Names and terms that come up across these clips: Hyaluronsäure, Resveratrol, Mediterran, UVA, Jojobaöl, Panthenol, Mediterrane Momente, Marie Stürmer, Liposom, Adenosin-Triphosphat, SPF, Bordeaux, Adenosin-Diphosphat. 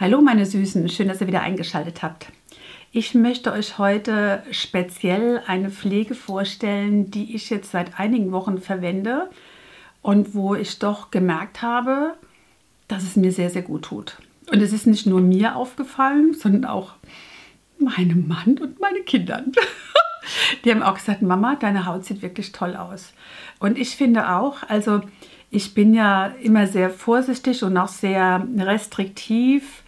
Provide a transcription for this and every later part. Hallo meine Süßen, schön, dass ihr wieder eingeschaltet habt. Ich möchte euch heute speziell eine Pflege vorstellen, die ich jetzt seit einigen Wochen verwende und wo ich doch gemerkt habe, dass es mir sehr, sehr gut tut. Und es ist nicht nur mir aufgefallen, sondern auch meinem Mann und meinen Kindern. Die haben auch gesagt, Mama, deine Haut sieht wirklich toll aus. Und ich finde auch, also ich bin ja immer sehr vorsichtig und auch sehr restriktiv,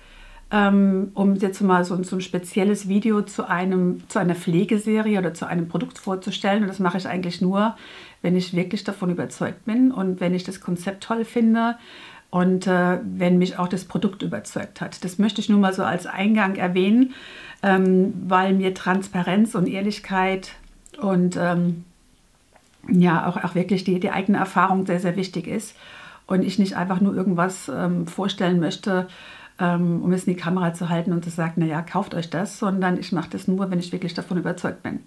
um jetzt mal so ein spezielles Video zu einer Pflegeserie oder zu einem Produkt vorzustellen. Und das mache ich eigentlich nur, wenn ich wirklich davon überzeugt bin und wenn ich das Konzept toll finde und wenn mich auch das Produkt überzeugt hat. Das möchte ich nur mal so als Eingang erwähnen, weil mir Transparenz und Ehrlichkeit und ja auch wirklich die eigene Erfahrung sehr, sehr wichtig ist und ich nicht einfach nur irgendwas vorstellen möchte, um es in die Kamera zu halten und zu sagen, naja, kauft euch das, sondern ich mache das nur, wenn ich wirklich davon überzeugt bin.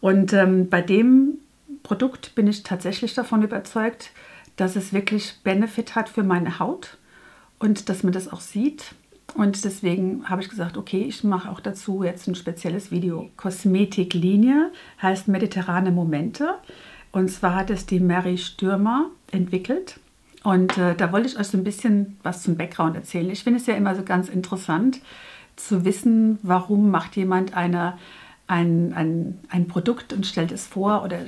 Und bei dem Produkt bin ich tatsächlich davon überzeugt, dass es wirklich Benefit hat für meine Haut und dass man das auch sieht. Und deswegen habe ich gesagt, okay, ich mache auch dazu jetzt ein spezielles Video. Kosmetiklinie heißt Mediterrane Momente. Und zwar hat es die Marie Stürmer entwickelt. Und da wollte ich euch so ein bisschen was zum Background erzählen. Ich finde es ja immer so ganz interessant zu wissen, warum macht jemand ein Produkt und stellt es vor oder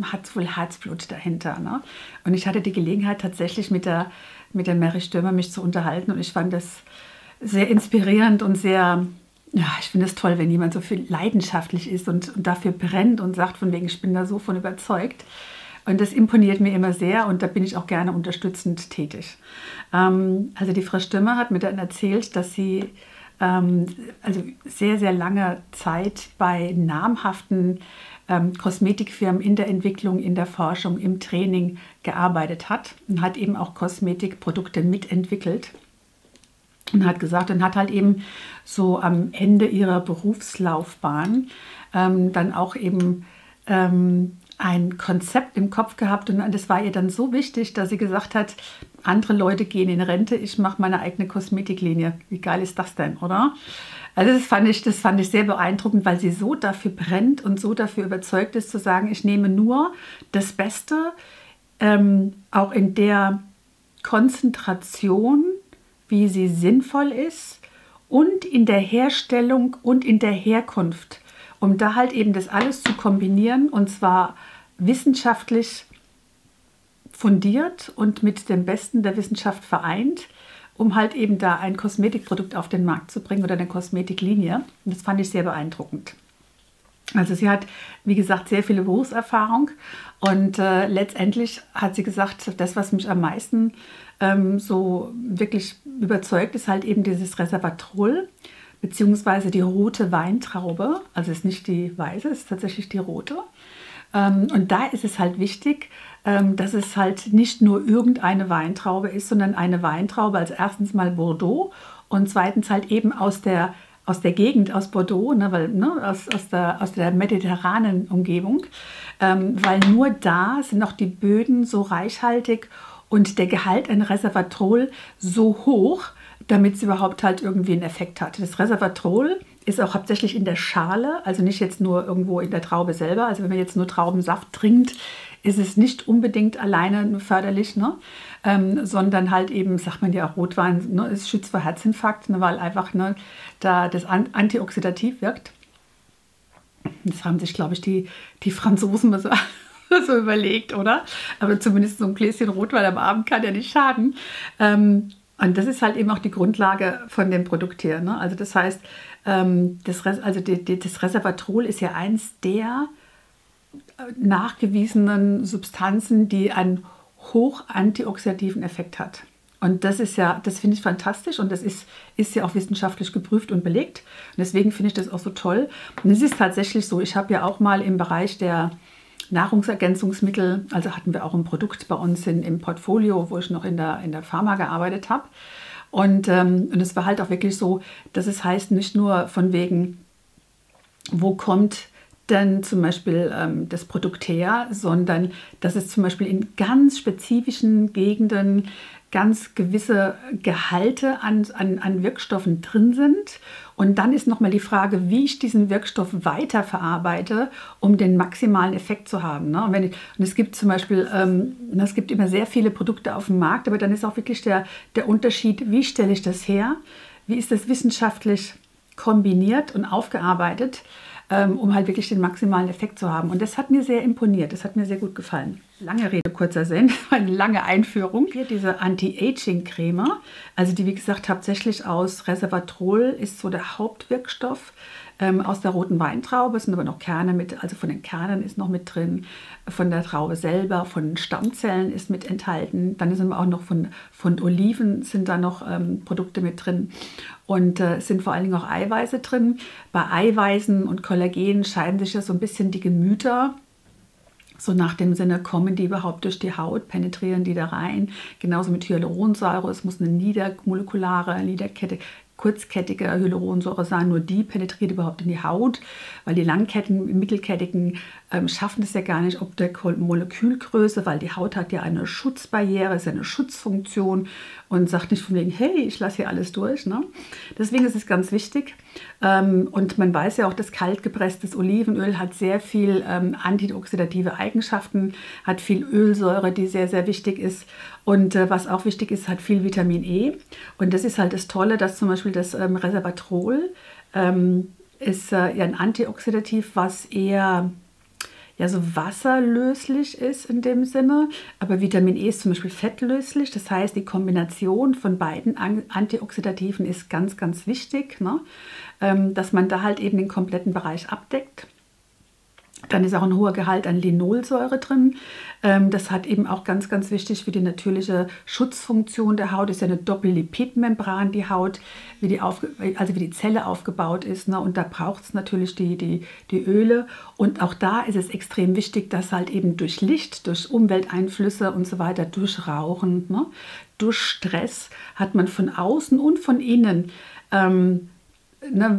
hat wohl Herzblut dahinter. Ne? Und ich hatte die Gelegenheit tatsächlich mit der Marie Stürmer mich zu unterhalten und ich fand das sehr inspirierend und sehr, ja, ich finde es toll, wenn jemand so viel leidenschaftlich ist und dafür brennt und sagt, von wegen, ich bin da so von überzeugt. Und das imponiert mir immer sehr und da bin ich auch gerne unterstützend tätig. Also die Frau Stürmer hat mir dann erzählt, dass sie also sehr, sehr lange Zeit bei namhaften Kosmetikfirmen in der Entwicklung, in der Forschung, im Training gearbeitet hat und hat eben auch Kosmetikprodukte mitentwickelt und hat gesagt und hat halt eben so am Ende ihrer Berufslaufbahn dann auch eben ein Konzept im Kopf gehabt und das war ihr dann so wichtig, dass sie gesagt hat, andere Leute gehen in Rente, ich mache meine eigene Kosmetiklinie. Wie geil ist das denn, oder? Also das fand ich sehr beeindruckend, weil sie so dafür brennt und so dafür überzeugt ist, zu sagen, ich nehme nur das Beste, auch in der Konzentration, wie sie sinnvoll ist und in der Herstellung und in der Herkunft, um da halt eben das alles zu kombinieren und zwar wissenschaftlich fundiert und mit dem Besten der Wissenschaft vereint, um halt eben da ein Kosmetikprodukt auf den Markt zu bringen oder eine Kosmetiklinie. Und das fand ich sehr beeindruckend. Also sie hat, wie gesagt, sehr viele Berufserfahrung und letztendlich hat sie gesagt, das, was mich am meisten so wirklich überzeugt, ist halt eben dieses Resveratrol, beziehungsweise die rote Weintraube, also es ist nicht die weiße, es ist tatsächlich die rote. Und da ist es halt wichtig, dass es halt nicht nur irgendeine Weintraube ist, sondern eine Weintraube, also erstens mal Bordeaux und zweitens halt eben aus der Gegend, aus Bordeaux, ne, weil, ne, aus der mediterranen Umgebung, weil nur da sind auch die Böden so reichhaltig und der Gehalt an Resveratrol so hoch, damit es überhaupt halt irgendwie einen Effekt hat. Das Resveratrol ist auch hauptsächlich in der Schale, also nicht jetzt nur irgendwo in der Traube selber. Also wenn man jetzt nur Traubensaft trinkt, ist es nicht unbedingt alleine förderlich, ne? Sondern halt eben, sagt man ja auch, Rotwein, ne? Es schützt vor Herzinfarkt, ne? Weil einfach, ne, da das antioxidativ wirkt. Das haben sich, glaube ich, die Franzosen mal so überlegt, oder? Aber zumindest so ein Gläschen Rotwein am Abend kann ja nicht schaden. Und das ist halt eben auch die Grundlage von dem Produkt hier. Ne? Also das heißt, das Resveratrol ist ja eins der nachgewiesenen Substanzen, die einen hoch antioxidativen Effekt hat. Und das ist ja, das finde ich fantastisch und das ist ja auch wissenschaftlich geprüft und belegt. Und deswegen finde ich das auch so toll. Und es ist tatsächlich so, ich habe ja auch mal im Bereich der Nahrungsergänzungsmittel, also hatten wir auch ein Produkt bei uns im Portfolio, wo ich noch in der Pharma gearbeitet habe. Und es war halt auch wirklich so, dass es heißt, nicht nur von wegen, wo kommt denn zum Beispiel das Produkt her, sondern dass es zum Beispiel in ganz spezifischen Gegenden ganz gewisse Gehalte an Wirkstoffen drin sind. Und dann ist nochmal die Frage, wie ich diesen Wirkstoff weiterverarbeite, um den maximalen Effekt zu haben. Ne? Und, es gibt zum Beispiel, es gibt immer sehr viele Produkte auf dem Markt, aber dann ist auch wirklich der Unterschied, wie stelle ich das her, wie ist das wissenschaftlich kombiniert und aufgearbeitet, um halt wirklich den maximalen Effekt zu haben. Und das hat mir sehr imponiert, das hat mir sehr gut gefallen. Lange Rede, kurzer Sinn, eine lange Einführung. Hier diese Anti-Aging-Creme, also die, wie gesagt, hauptsächlich aus Resveratrol ist so der Hauptwirkstoff, aus der roten Weintraube, es sind aber noch Kerne mit, also von den Kernen ist noch mit drin, von der Traube selber, von Stammzellen ist mit enthalten, dann sind auch noch von Oliven sind da noch Produkte mit drin und sind vor allen Dingen auch Eiweiße drin. Bei Eiweißen und Kollagen scheiden sich ja so ein bisschen die Gemüter. So nach dem Sinne, kommen die überhaupt durch die Haut, penetrieren die da rein. Genauso mit Hyaluronsäure, es muss eine kurzkettige Hyaluronsäure sein, nur die penetriert überhaupt in die Haut, weil die langkettigen, mittelkettigen schaffen es ja gar nicht, ob der Molekülgröße, weil die Haut hat ja eine Schutzbarriere, ist ja eine Schutzfunktion und sagt nicht von wegen, hey, ich lasse hier alles durch. Ne? Deswegen ist es ganz wichtig. Und man weiß ja auch, dass kaltgepresstes Olivenöl hat sehr viel antioxidative Eigenschaften, hat viel Ölsäure, die sehr, sehr wichtig ist. Und was auch wichtig ist, hat viel Vitamin E. Und das ist halt das Tolle, dass zum Beispiel das Resveratrol ist ja ein Antioxidativ, was eher ja so wasserlöslich ist in dem Sinne, aber Vitamin E ist zum Beispiel fettlöslich, das heißt, die Kombination von beiden Antioxidativen ist ganz, ganz wichtig, ne? Dass man da halt eben den kompletten Bereich abdeckt. Dann ist auch ein hoher Gehalt an Linolsäure drin. Das hat eben auch ganz, ganz wichtig für die natürliche Schutzfunktion der Haut. Das ist ja eine Doppellipidmembran, die Haut, also wie die Zelle aufgebaut ist. Ne? Und da braucht es natürlich die Öle. Und auch da ist es extrem wichtig, dass halt eben durch Licht, durch Umwelteinflüsse und so weiter, durch Rauchen, ne? Durch Stress hat man von außen und von innen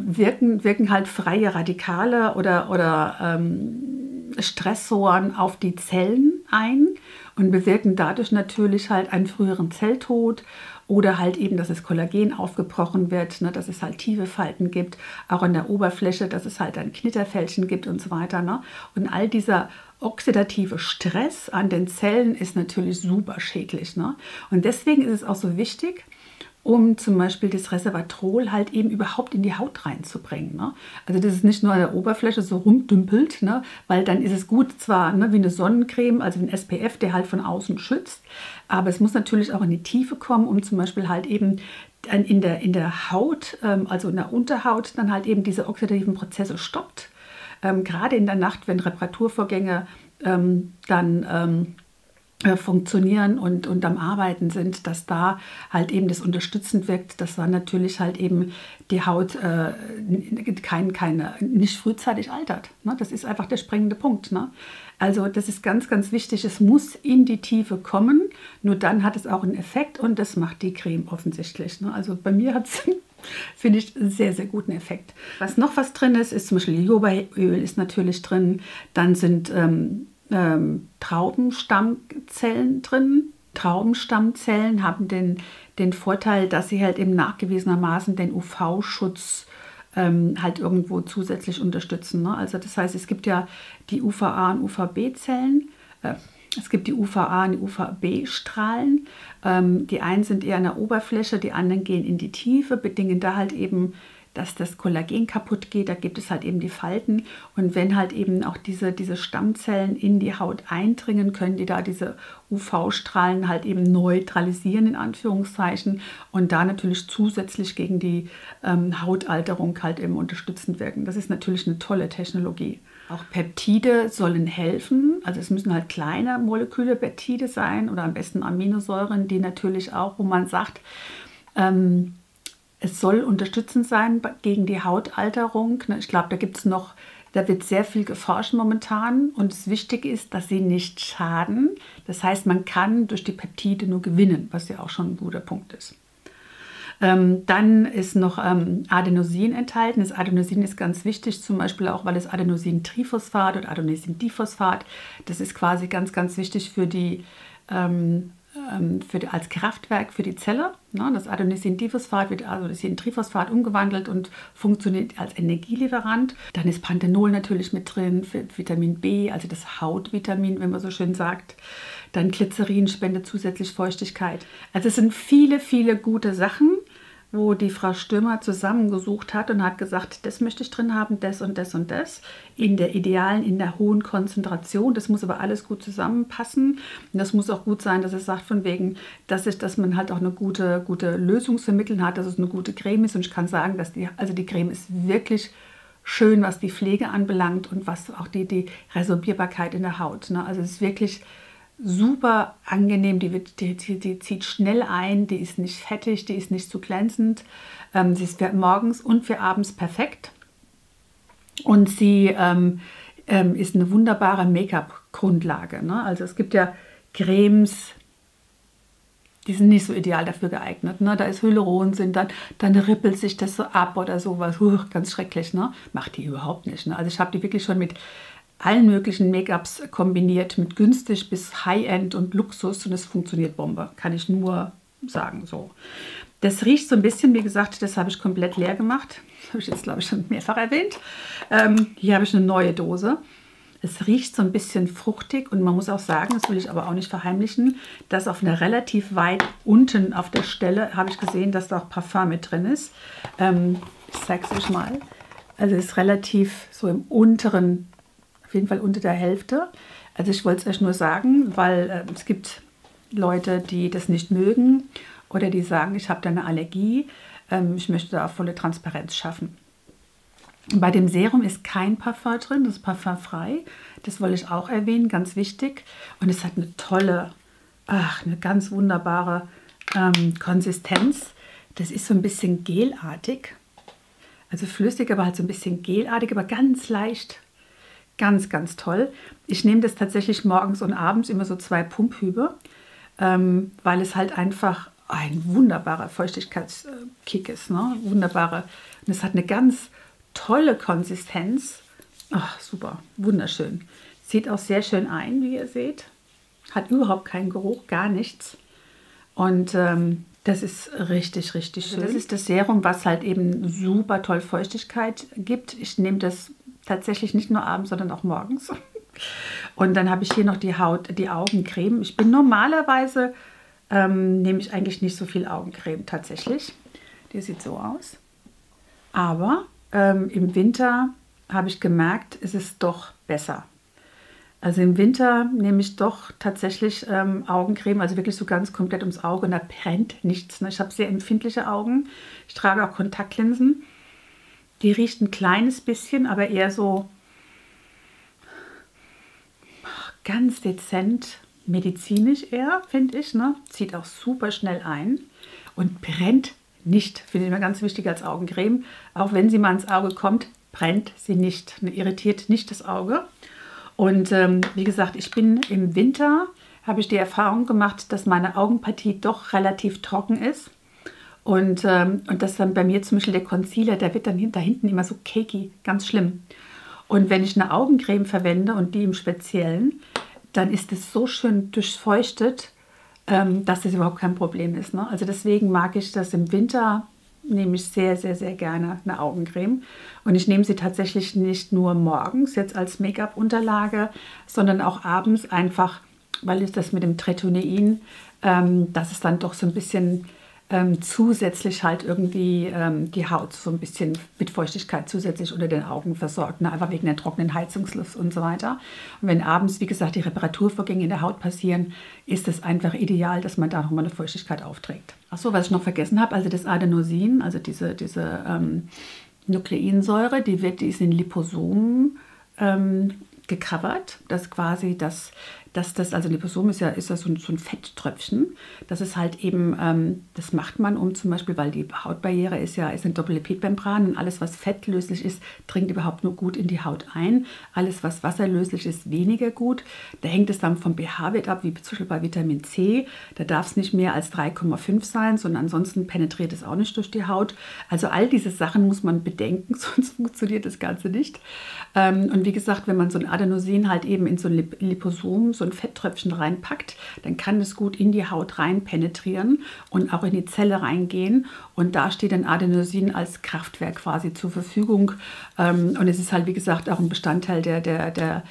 wirken halt freie Radikale oder Stressoren auf die Zellen ein und bewirken dadurch natürlich halt einen früheren Zelltod oder halt eben, dass das Kollagen aufgebrochen wird, ne, dass es halt tiefe Falten gibt, auch an der Oberfläche, dass es halt ein Knitterfältchen gibt und so weiter. Ne? Und all dieser oxidative Stress an den Zellen ist natürlich super schädlich. Ne? Und deswegen ist es auch so wichtig, um zum Beispiel das Resveratrol halt eben überhaupt in die Haut reinzubringen. Ne? Also dass es nicht nur an der Oberfläche so rumdümpelt, ne? Weil dann ist es gut zwar, ne, wie eine Sonnencreme, also ein SPF, der halt von außen schützt, aber es muss natürlich auch in die Tiefe kommen, um zum Beispiel halt eben in der Haut, also in der Unterhaut, dann halt eben diese oxidativen Prozesse stoppt. Gerade in der Nacht, wenn Reparaturvorgänge funktionieren und am Arbeiten sind, dass da halt eben das unterstützend wirkt, dass dann natürlich halt eben die Haut nicht frühzeitig altert. Ne? Das ist einfach der springende Punkt. Ne? Also das ist ganz, ganz wichtig. Es muss in die Tiefe kommen, nur dann hat es auch einen Effekt und das macht die Creme offensichtlich. Ne? Also bei mir hat es finde ich einen sehr, sehr guten Effekt. Was noch was drin ist, ist zum Beispiel Jojobaöl ist natürlich drin, dann sind Traubenstammzellen drin. Traubenstammzellen haben den Vorteil, dass sie halt eben nachgewiesenermaßen den UV-Schutz halt irgendwo zusätzlich unterstützen. Ne? Also das heißt, es gibt ja die UVA- und UVB-Zellen, es gibt die UVA- und UVB-Strahlen. Die einen sind eher an der Oberfläche, die anderen gehen in die Tiefe, bedingen da halt eben, dass das Kollagen kaputt geht, da gibt es halt eben die Falten. Und wenn halt eben auch diese Stammzellen in die Haut eindringen, können die da diese UV-Strahlen halt eben neutralisieren, in Anführungszeichen, und da natürlich zusätzlich gegen die Hautalterung halt eben unterstützend wirken. Das ist natürlich eine tolle Technologie. Auch Peptide sollen helfen, also es müssen halt kleine Moleküle Peptide sein oder am besten Aminosäuren, die natürlich auch, wo man sagt, es soll unterstützend sein gegen die Hautalterung. Ich glaube, da wird sehr viel geforscht momentan und es wichtig ist, dass sie nicht schaden. Das heißt, man kann durch die Peptide nur gewinnen, was ja auch schon ein guter Punkt ist. Dann ist noch Adenosin enthalten. Das Adenosin ist ganz wichtig, zum Beispiel auch, weil es Adenosin-Triphosphat und Adenosin-Diphosphat, das ist quasi ganz, ganz wichtig für die als Kraftwerk für die Zelle. Das Adenosin-Diphosphat wird also in Triphosphat umgewandelt und funktioniert als Energielieferant. Dann ist Panthenol natürlich mit drin, Vitamin B, also das Hautvitamin, wenn man so schön sagt. Dann Glycerin spendet zusätzlich Feuchtigkeit. Also es sind viele, viele gute Sachen, wo die Frau Stürmer zusammengesucht hat und hat gesagt, das möchte ich drin haben, das und das und das, in der idealen, in der hohen Konzentration. Das muss aber alles gut zusammenpassen. Und das muss auch gut sein, dass es sagt, von wegen, dass man halt auch eine gute Lösung zu vermitteln hat, dass es eine gute Creme ist. Und ich kann sagen, dass die Creme ist wirklich schön, was die Pflege anbelangt und was auch die Resorbierbarkeit in der Haut. Also es ist wirklich super angenehm, die zieht schnell ein, die ist nicht fettig, die ist nicht zu glänzend. Sie ist für morgens und für abends perfekt. Und sie ist eine wunderbare Make-up-Grundlage. Also es gibt ja Cremes, die sind nicht so ideal dafür geeignet. Da ist Hyaluron, dann rippelt sich das so ab oder sowas. Ganz schrecklich. Macht die überhaupt nicht. Also ich habe die wirklich schon mit allen möglichen Make-ups kombiniert, mit günstig bis High-End und Luxus, und es funktioniert Bombe, kann ich nur sagen so. Das riecht so ein bisschen, wie gesagt, das habe ich komplett leer gemacht. Das habe ich jetzt, glaube ich, schon mehrfach erwähnt. Hier habe ich eine neue Dose. Es riecht so ein bisschen fruchtig und man muss auch sagen, das will ich aber auch nicht verheimlichen, dass auf einer relativ weit unten auf der Stelle habe ich gesehen, dass da auch Parfum mit drin ist. Ich zeige es euch mal. Also es ist relativ so im unteren, auf jeden Fall unter der Hälfte. Also ich wollte es euch nur sagen, weil es gibt Leute, die das nicht mögen oder die sagen, ich habe da eine Allergie. Ich möchte da volle Transparenz schaffen. Bei dem Serum ist kein Parfum drin, das ist parfümfrei. Das wollte ich auch erwähnen, ganz wichtig. Und es hat eine tolle, eine ganz wunderbare Konsistenz. Das ist so ein bisschen gelartig. Also flüssig, aber halt so ein bisschen gelartig, aber ganz leicht. Ganz, ganz toll. Ich nehme das tatsächlich morgens und abends immer so 2 Pumphübe, weil es halt einfach ein wunderbarer Feuchtigkeitskick ist. Wunderbare. Und es hat eine ganz tolle Konsistenz. Ach, super, wunderschön. Zieht auch sehr schön ein, wie ihr seht. Hat überhaupt keinen Geruch, gar nichts. Und das ist richtig, richtig schön. Das ist das Serum, was halt eben super toll Feuchtigkeit gibt. Ich nehme das tatsächlich nicht nur abends, sondern auch morgens. Und dann habe ich hier noch die Augencreme. Ich bin normalerweise, nehme ich eigentlich nicht so viel Augencreme tatsächlich. Die sieht so aus. Aber im Winter habe ich gemerkt, es ist doch besser. Also im Winter nehme ich doch tatsächlich Augencreme, also wirklich so ganz komplett ums Auge, und da brennt nichts. Ich habe sehr empfindliche Augen. Ich trage auch Kontaktlinsen. Die riecht ein kleines bisschen, aber eher so ganz dezent, medizinisch eher, finde ich. Zieht auch super schnell ein und brennt nicht. Finde ich immer ganz wichtig als Augencreme. Auch wenn sie mal ins Auge kommt, brennt sie nicht. Irritiert nicht das Auge. Und wie gesagt, ich bin im Winter, habe ich die Erfahrung gemacht, dass meine Augenpartie doch relativ trocken ist. Und das dann bei mir zum Beispiel der Concealer, der wird dann da hinten immer so cakey, ganz schlimm. Und wenn ich eine Augencreme verwende und die im Speziellen, dann ist es so schön durchfeuchtet, dass das überhaupt kein Problem ist. Also deswegen mag ich das im Winter, nehme ich sehr, sehr, sehr gerne eine Augencreme. Und ich nehme sie tatsächlich nicht nur morgens jetzt als Make-up-Unterlage, sondern auch abends einfach, weil ich das mit dem Tretonein, dass es dann doch so ein bisschen zusätzlich halt irgendwie die Haut so ein bisschen mit Feuchtigkeit zusätzlich unter den Augen versorgt, einfach wegen der trockenen Heizungsluft und so weiter. Und wenn abends, wie gesagt, die Reparaturvorgänge in der Haut passieren, ist es einfach ideal, dass man da nochmal eine Feuchtigkeit aufträgt. Achso, was ich noch vergessen habe, also das Adenosin, also diese Nukleinsäure, die ist in Liposomen gecovert, dass quasi also Liposom ist ja so ein Fetttröpfchen, das ist halt eben, das macht man zum Beispiel, weil die Hautbarriere ist eine Doppellipidmembran, und alles, was fettlöslich ist, dringt überhaupt nur gut in die Haut ein, alles, was wasserlöslich ist, weniger gut. Da hängt es dann vom pH-Wert ab, wie zum Beispiel bei Vitamin C, da darf es nicht mehr als 3,5 sein, sondern ansonsten penetriert es auch nicht durch die Haut. Also all diese Sachen muss man bedenken, sonst funktioniert das Ganze nicht. Und wie gesagt, wenn man so ein Adenosin halt eben in so ein Liposom, so ein Fetttröpfchen reinpackt, dann kann es gut in die Haut rein penetrieren und auch in die Zelle reingehen. Und da steht dann Adenosin als Kraftwerk quasi zur Verfügung. Und es ist halt, wie gesagt, auch ein Bestandteil der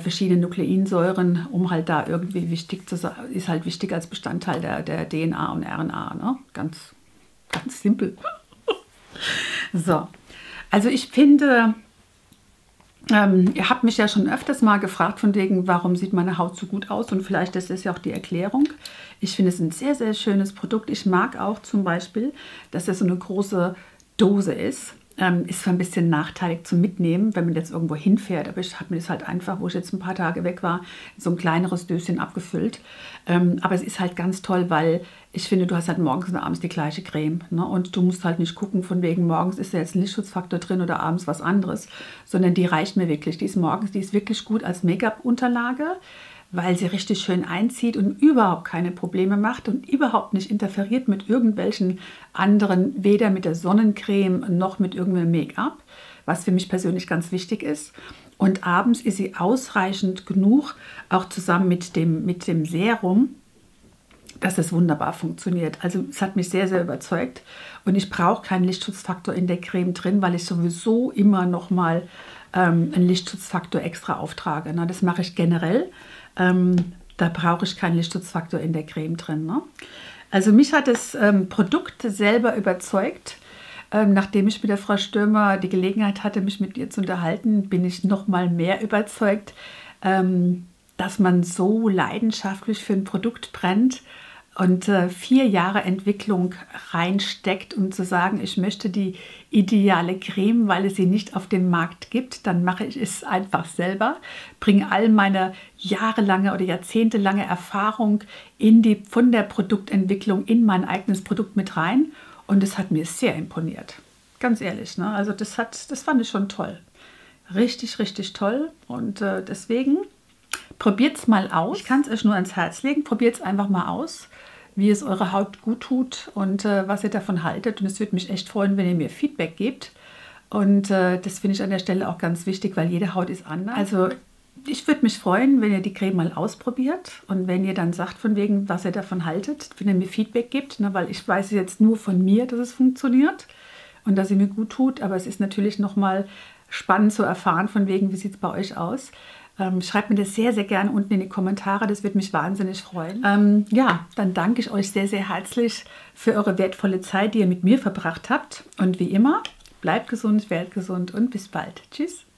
verschiedenen Nukleinsäuren, um halt da irgendwie wichtig zu sein, ist halt wichtig als Bestandteil der DNA und RNA. Ne? Ganz, ganz simpel. So, also ich finde, ihr habt mich ja schon öfters mal gefragt von wegen, warum sieht meine Haut so gut aus, und vielleicht das ist ja auch die Erklärung. Ich finde es ein sehr, sehr schönes Produkt. Ich mag auch zum Beispiel, dass das so eine große Dose ist. Ist zwar ein bisschen nachteilig zum Mitnehmen, wenn man jetzt irgendwo hinfährt, aber ich habe mir das halt einfach, wo ich jetzt ein paar Tage weg war, so ein kleineres Döschen abgefüllt. Aber es ist halt ganz toll, weil ich finde, du hast halt morgens und abends die gleiche Creme. Ne? Und du musst halt nicht gucken, von wegen morgens ist da jetzt ein Lichtschutzfaktor drin oder abends was anderes, sondern die reicht mir wirklich. Die ist morgens, die ist wirklich gut als Make-up-Unterlage, weil sie richtig schön einzieht und überhaupt keine Probleme macht und überhaupt nicht interferiert mit irgendwelchen anderen, weder mit der Sonnencreme noch mit irgendeinem Make-up, was für mich persönlich ganz wichtig ist. Und abends ist sie ausreichend genug, auch zusammen mit dem Serum, dass es wunderbar funktioniert. Also es hat mich sehr, sehr überzeugt. Und ich brauche keinen Lichtschutzfaktor in der Creme drin, weil ich sowieso immer noch mal einen Lichtschutzfaktor extra auftrage. Na, das mache ich generell. Da brauche ich keinen Lichtschutzfaktor in der Creme drin. Ne? Also mich hat das Produkt selber überzeugt. Nachdem ich mit der Frau Stürmer die Gelegenheit hatte, mich mit ihr zu unterhalten, bin ich noch mal mehr überzeugt, dass man so leidenschaftlich für ein Produkt brennt und 4 Jahre Entwicklung reinsteckt, um zu sagen, ich möchte die ideale Creme, weil es sie nicht auf dem Markt gibt, dann mache ich es einfach selber, bringe all meine jahrelange oder jahrzehntelange Erfahrung von der Produktentwicklung in mein eigenes Produkt mit rein, und es hat mir sehr imponiert. Ganz ehrlich, ne? Also das fand ich schon toll. Richtig, richtig toll, und deswegen probiert es mal aus. Ich kann es euch nur ans Herz legen. Probiert es einfach mal aus, wie es eurer Haut gut tut und was ihr davon haltet. Und es würde mich echt freuen, wenn ihr mir Feedback gebt. Und das finde ich an der Stelle auch ganz wichtig, weil jede Haut ist anders. Also ich würde mich freuen, wenn ihr die Creme mal ausprobiert und wenn ihr dann sagt, von wegen, was ihr davon haltet, wenn ihr mir Feedback gebt, ne, weil ich weiß jetzt nur von mir, dass es funktioniert und dass sie mir gut tut. Aber es ist natürlich nochmal spannend zu erfahren, von wegen, wie sieht es bei euch aus. Schreibt mir das sehr, sehr gerne unten in die Kommentare. Das würde mich wahnsinnig freuen. Ja, dann danke ich euch sehr, sehr herzlich für eure wertvolle Zeit, die ihr mit mir verbracht habt. Und wie immer, bleibt gesund, werdet gesund und bis bald. Tschüss.